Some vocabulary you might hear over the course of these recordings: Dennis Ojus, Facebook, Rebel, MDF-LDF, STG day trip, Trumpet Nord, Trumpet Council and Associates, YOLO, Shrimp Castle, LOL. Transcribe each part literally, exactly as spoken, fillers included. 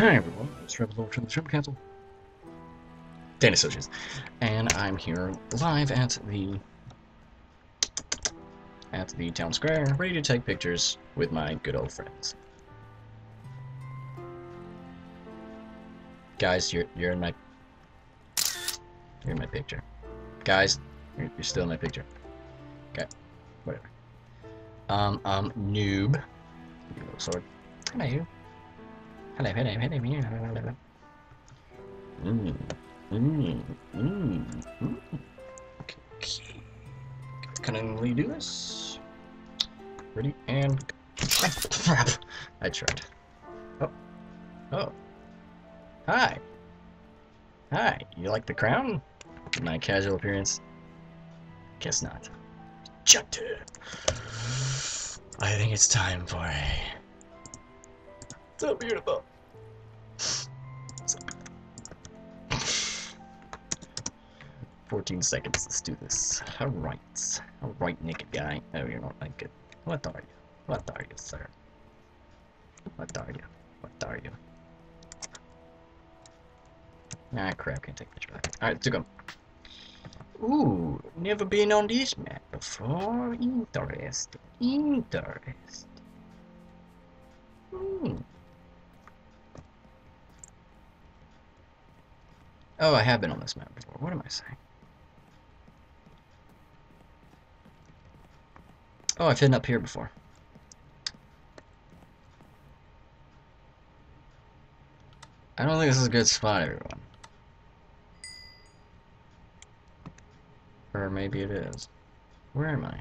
Hi everyone, it's Rebel from the Shrimp Castle. Dennis Ojus. And I'm here live at the at the town square, ready to take pictures with my good old friends. Guys, you're you're in my You're in my picture. Guys, you're, you're still in my picture. Okay. Whatever. Um, um, noob. You little sword. Hello you. Hello, hello, hello, hello, hello, Mmm, mmm, mmm, mmm. Okay. Can I really do this? Ready, and... crap! I tried. Oh. Oh. Hi. Hi. You like the crown? My casual appearance? Guess not. Shut it! I think it's time for a... So beautiful! fourteen seconds, let's do this. Alright. Alright, naked guy. No, you're not naked. What are you? What are you, sir? What are you? What are you? Ah, crap, can't take picture back. Alright, let's go. Ooh, never been on this map before. Interesting. Interesting. Hmm. Oh, I have been on this map before. What am I saying? Oh, I've hidden up here before. I don't think this is a good spot, everyone. Or maybe it is. Where am I?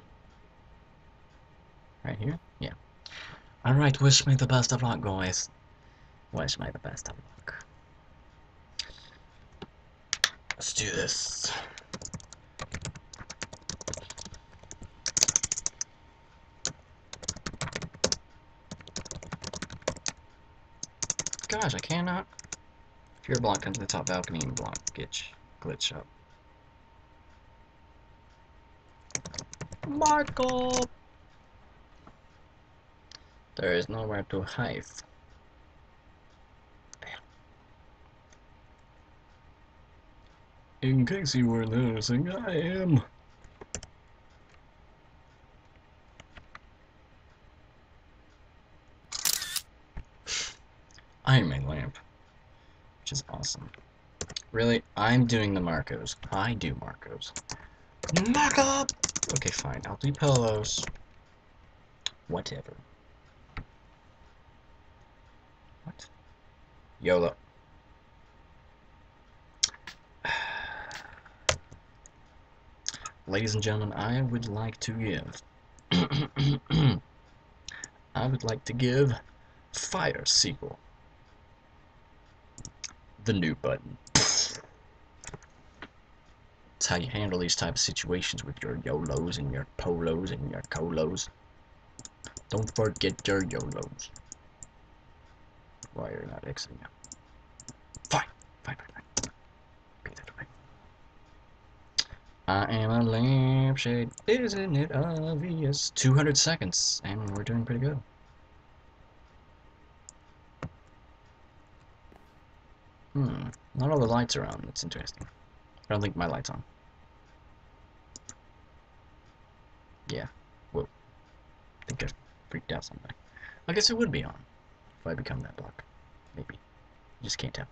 Right here? Yeah. Alright, wish me the best of luck, guys. Wish me the best of luck. Let's do this. Gosh, I cannot. If you're blocked into the top balcony and block, get glitch up. Marco! There is nowhere to hide. In case you were noticing, I am. I'm a lamp, which is awesome. Really, I'm doing the Marcos. I do Marcos. Mark up. Okay, fine. I'll do pillows. Whatever. What? YOLO. Ladies and gentlemen, I would like to give, I would like to give Fire Sequel the new button. It's how you handle these type of situations with your YOLOs and your polos and your colos. Don't forget your YOLOs. Why you're not exiting now. Fine, fine, fine, fine. Be that way. I am a lampshade, isn't it obvious? two hundred seconds, and we're doing pretty good. Hmm, not all the lights are on, that's interesting. I don't think my light's on. Yeah, whoa. I think I freaked out something. I guess it would be on, if I become that block. Maybe. You just can't tell.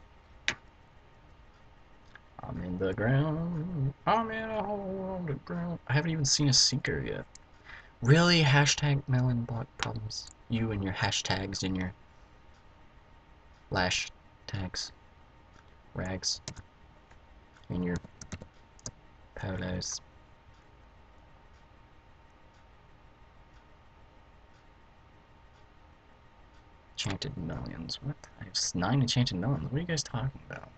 I'm in the ground. I'm in a hole on the ground. I haven't even seen a seeker yet. Really? Hashtag melon block problems. You and your hashtags and your lash tags, rags, and your polos. Enchanted melons. What? I have nine enchanted melons. What are you guys talking about?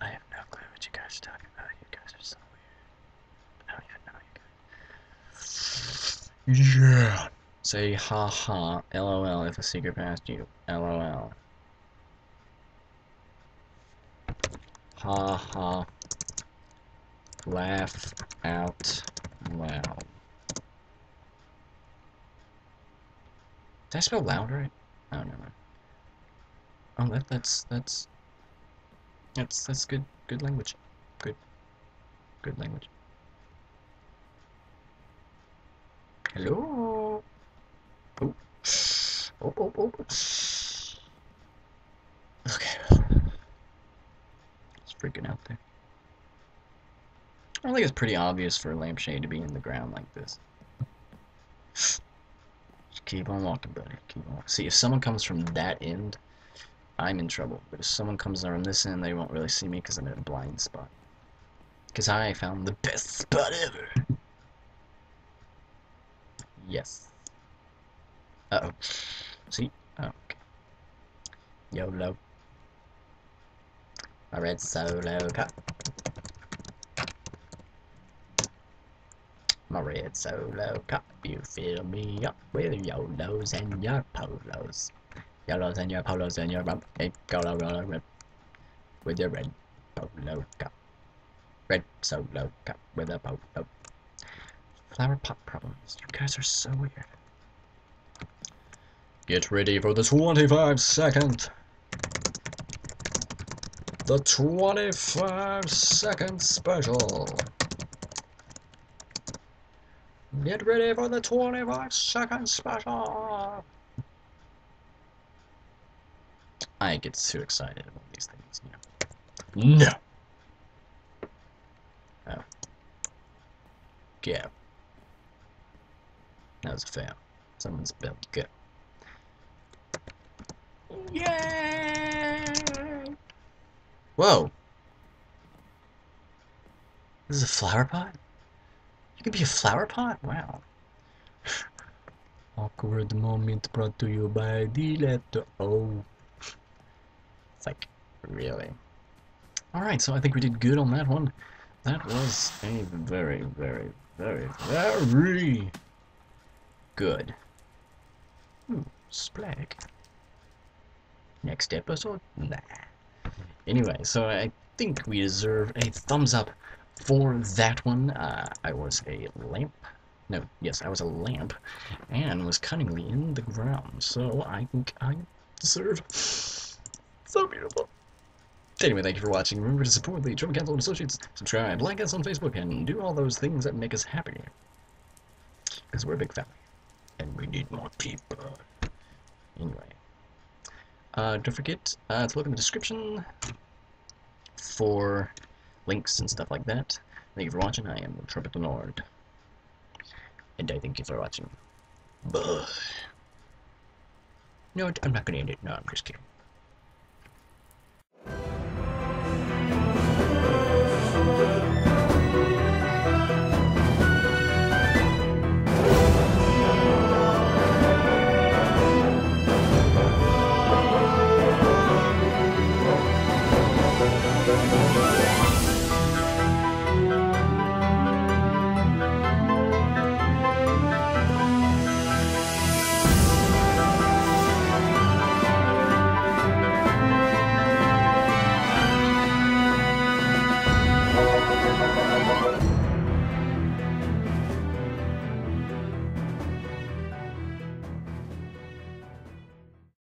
I have no clue what you guys are talking about. You guys are so weird. I don't even know you guys. Yeah. Say ha ha. L O L if a seeker passed you. L O L. Ha ha. Laugh out loud. Did I spell loud right? Oh, never mind. Oh, that, that's that's that's that's good. Good language. Good. Good language. Hello. Oh. Oh, oh, oh. Okay. It's freaking out there. I think it's pretty obvious for a lampshade to be in the ground like this. Just keep on walking, buddy. Keep on walking. See, if someone comes from that end, I'm in trouble. But if someone comes from this end, they won't really see me because I'm in a blind spot. Because I found the best spot ever. Yes. Uh-oh. See? Oh, okay. YOLO. My red solo cup. My red solo cup, you fill me up with yolos and your polos. Yolos and your polos and your bump. Hey, yolo, yolo, rip. With your red polo cup. Red solo cup with a polo. Flower pot problems. You guys are so weird. Get ready for the twenty-five second. The twenty-five second special. Get ready for the twenty-five second special! I get too excited about these things, you know. No! Oh. Go. That was a fail. Someone spelled go. Yay! Whoa! This is a flower pot? It could be a flower pot? Wow. Awkward moment brought to you by the letter O. It's like, really? Alright, so I think we did good on that one. That was a very, very, very, very good. Ooh, splag. Next episode? Nah. Anyway, so I think we deserve a thumbs up. For that one, uh, I was a lamp. No, yes, I was a lamp, and was cunningly in the ground. So I think I deserve so beautiful. Anyway, thank you for watching. Remember to support the Trumpet Council and Associates. Subscribe, like us on Facebook, and do all those things that make us happy. Because we're a big family, and we need more people. Anyway, uh, don't forget uh, to look in the description for links and stuff like that. Thank you for watching. I am Trumpet Nord. And I thank you for watching. Bye. No, I'm not gonna end it. No, I'm just kidding.